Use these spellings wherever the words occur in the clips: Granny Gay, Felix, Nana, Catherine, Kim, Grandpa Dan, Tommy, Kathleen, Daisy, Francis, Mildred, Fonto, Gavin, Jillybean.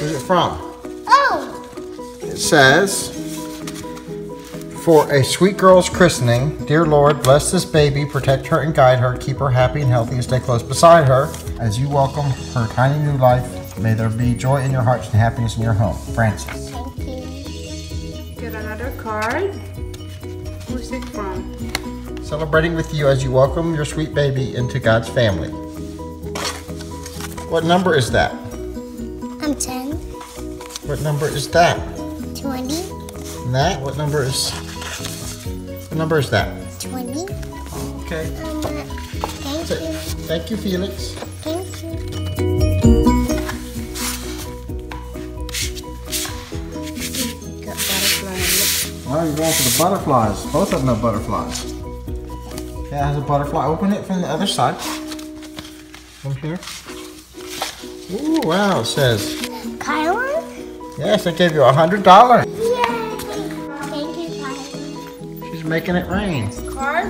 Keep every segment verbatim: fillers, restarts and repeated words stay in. Where's it from? Oh! It says, for a sweet girl's christening, dear Lord, bless this baby, protect her and guide her, keep her happy and healthy and stay close beside her. As you welcome her tiny new life, may there be joy in your hearts and happiness in your home. Francis. Thank you. Get another card. Who's it from? Celebrating with you as you welcome your sweet baby into God's family. What number is that? I'm ten. What number is that? twenty. And that? What number is... What number is that? twenty. Okay. Um, thank so, you. Thank you, Felix. Thank you. You got butterflies. Oh, you're going for the butterflies. Both of them have butterflies. Yeah, it has a butterfly. Open it from the other side. From here. Ooh, wow, it says. Kyla? Yes, I gave you a hundred dollars. Yay! Thank you, Kyla. She's making it rain. Card?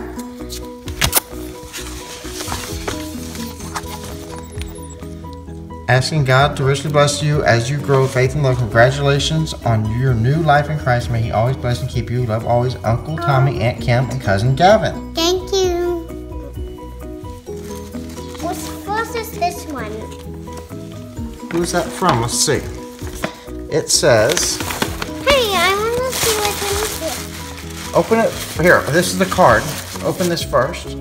Asking God to richly bless you as you grow faith and love. Congratulations on your new life in Christ. May He always bless and keep you. Love always, Uncle Tommy, oh. Aunt Kim, and Cousin Gavin. Thank you. What's, what is this one? Who's that from? Let's see. It says... Hey, I want to see what's in here. Open it. Here, this is the card. Open this first. Is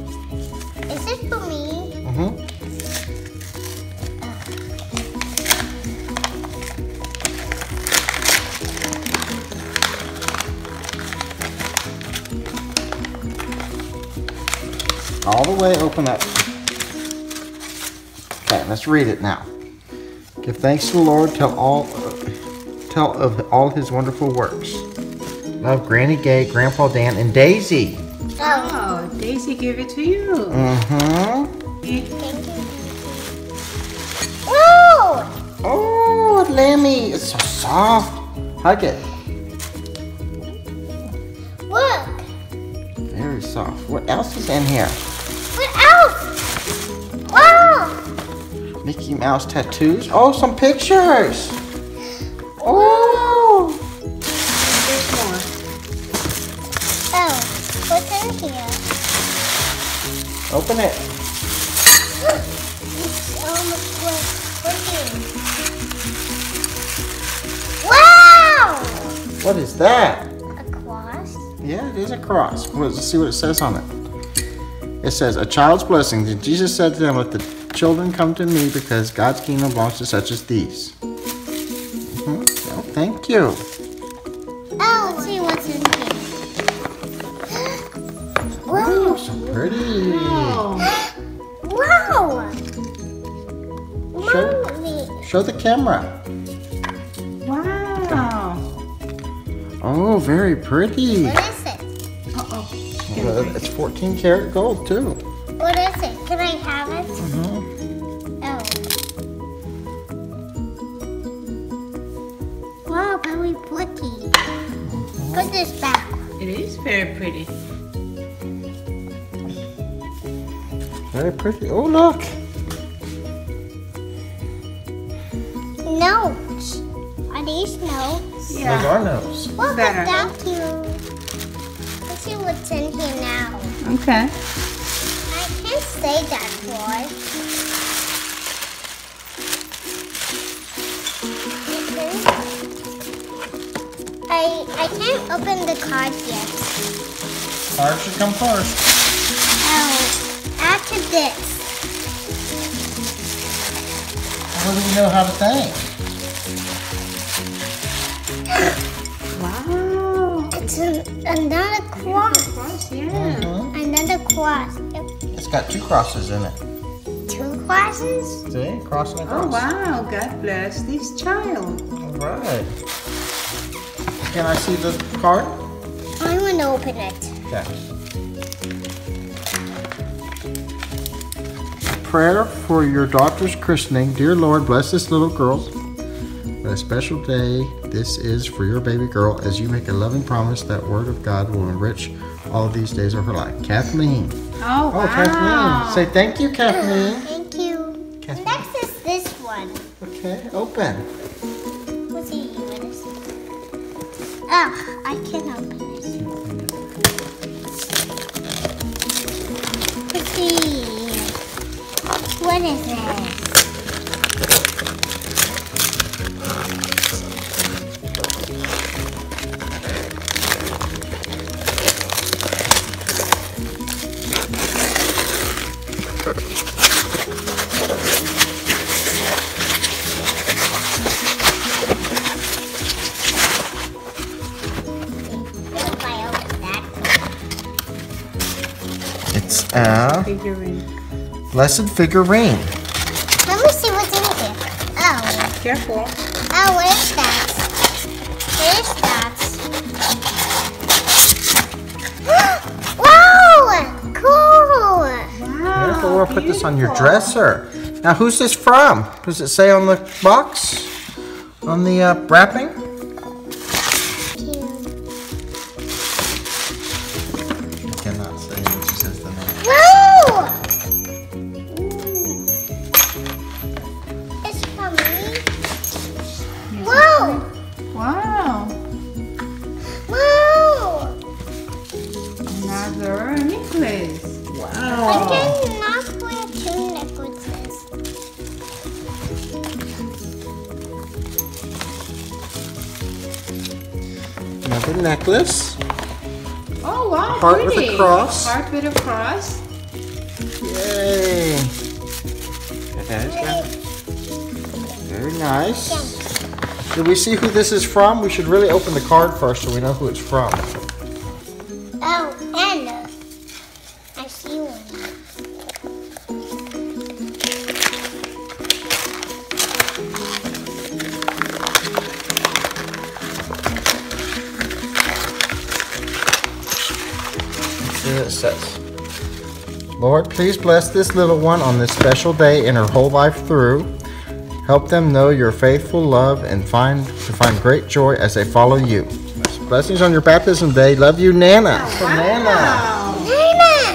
it for me? Mm-hmm. All the way open up. Okay, let's read it now. Give thanks to the Lord, tell all, tell of all His wonderful works. Love, Granny Gay, Grandpa Dan, and Daisy. Oh, Daisy gave it to you. Mm-hmm. Thank you. Oh! Oh, Lemmy, it's so soft. Hug it. Look. Very soft. What else is in here? What else? Wow. Mickey Mouse tattoos. Oh, some pictures. Oh. There's more. Oh, what's in here? Open it. It's almost broken. Wow! What is that? A cross? Yeah, it is a cross. Let's see what it says on it. It says, a child's blessing. Jesus said to them, with the children come to me because God's kingdom belongs to such as these. Mm-hmm. Oh, thank you. Oh, let's see what's in here. Wow, so pretty. Wow. Show, show the camera. Wow. Oh, very pretty. What is it? Uh-oh. Well, it's fourteen karat gold, too. What is it? Can I have it? Mm-hmm. Oh. Wow, very pretty. Mm-hmm. Put this back. It is very pretty. Very pretty. Oh, look. Notes. Are these notes? Yeah. Those are notes. Well, thank you. Let's see what's in here now. Okay. Can't say that, boy. Mm-hmm. I I can't open the card yet. Card should come first. Oh, after this. How do we know how to think? Wow. It's an, another cross. Another cross, yeah. Mm-hmm. Another cross. It's got two crosses in it. Two crosses? See? Cross and a cross. Oh, wow. God bless this child. All right. Can I see the card? I want to open it. Okay. Prayer for your daughter's christening. Dear Lord, bless this little girl. What a special day this is for your baby girl as you make a loving promise that word of God will enrich all of these days of her life. Kathleen. Oh, oh wow. Kathleen. Say thank you, Kathleen. Thank you. Kathleen. Next is this one. Okay, open. Yeah, I can open it. Let's see. What is this? Uh, figurine. Lesson figurine. Let me see what's in here. Oh. Careful. Oh, what is that? What is that? Whoa! Cool! Wow, Careful, we'll put this on your dresser. Now, who's this from? Does it say on the box? On the uh, wrapping? Another necklace. Oh wow! A heart pretty. with a cross. A heart with a cross. Yay! That is very nice. Did we see who this is from? We should really open the card first so we know who it's from. Oh, Anna. I see one. It says, Lord, please bless this little one on this special day and her whole life through. Help them know your faithful love and find to find great joy as they follow you. Blessings on your baptism day. Love you, Nana. Wow. From Nana.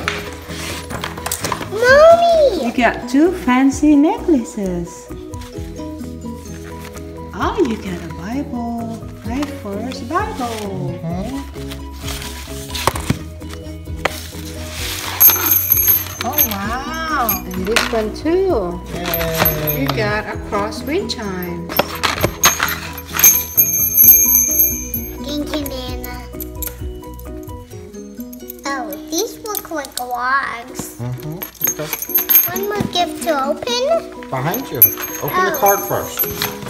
Nana. Mommy. You got two fancy necklaces. Oh, you got a Bible. My first Bible. Mm-hmm. Oh wow! And this one too. Yay. You got a cross wind chime. Thank you, Nana. Oh, these look like logs. Mm-hmm. Okay. One more gift to open. Behind you. Open oh. the card first.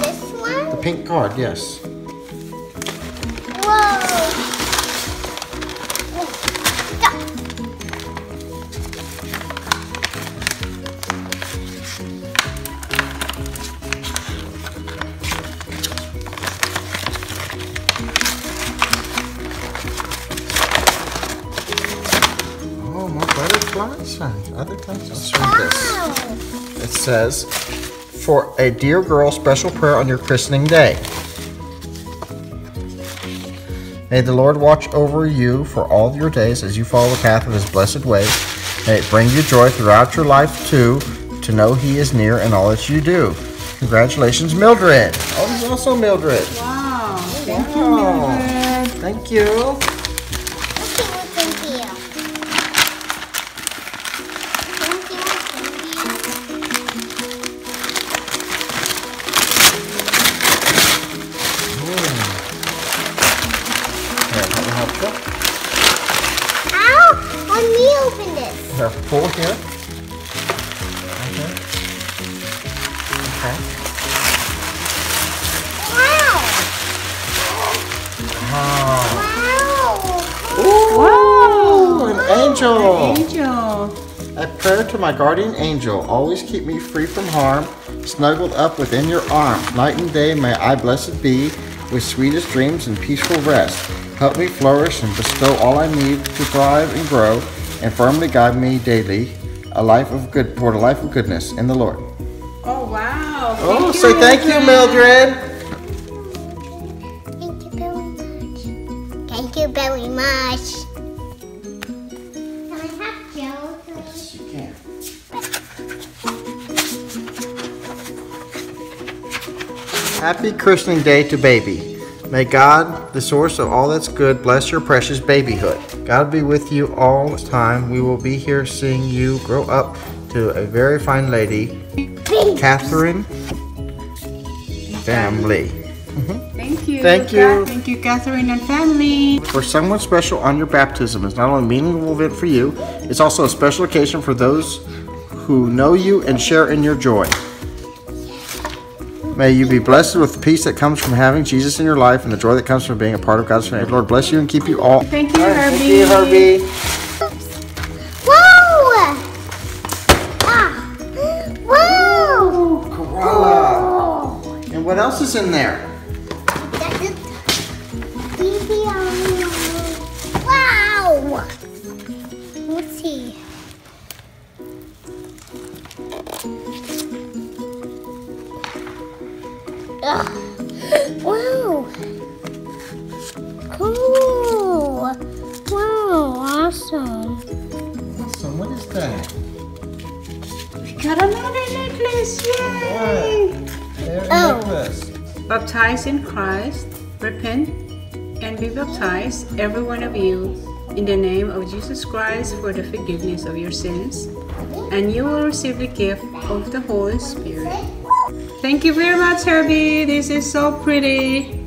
This one? The pink card, yes. Whoa! Other times. Wow. It says, for a dear girl special prayer on your christening day. May the Lord watch over you for all your days as you follow the path of his blessed ways. May it bring you joy throughout your life too, to know he is near in all that you do. Congratulations, Mildred. Oh, this is also Mildred. Wow. Thank wow. you, Mildred. Thank you. Here, pull here. Okay. Okay. Wow. Wow. Ooh, wow. An wow. angel. An angel. A prayer to my guardian angel. Always keep me free from harm. Snuggled up within your arm. Night and day may I blessed be with sweetest dreams and peaceful rest. Help me flourish and bestow all I need to thrive and grow. And firmly guide me daily, a life of good toward a life of goodness in the Lord. Oh wow! Thank oh, you, say thank Mildred. you, Mildred. Thank you very much. Thank you very much. Can I have Joe? Yes, you can. Happy christening day to baby. May God, the source of all that's good, bless your precious babyhood. God be with you all the time. We will be here seeing you grow up to a very fine lady, Catherine family. Mm-hmm. Thank you. Thank you. Thank you, Catherine and family. For someone special on your baptism is not only a meaningful event for you, it's also a special occasion for those who know you and share in your joy. May you be blessed with the peace that comes from having Jesus in your life and the joy that comes from being a part of God's family. Lord bless you and keep you all. Thank you, all right, Herbie. Thank you, Herbie. What else is in there? Wow! Let's see. Ugh. Wow! Cool! Wow! Awesome! Awesome! What is that? We got another necklace! Yay! Wow. Oh. Baptized in Christ, repent and be baptized, every one of you, in the name of Jesus Christ for the forgiveness of your sins, and you will receive the gift of the Holy Spirit. Thank you very much, Herbie. This is so pretty.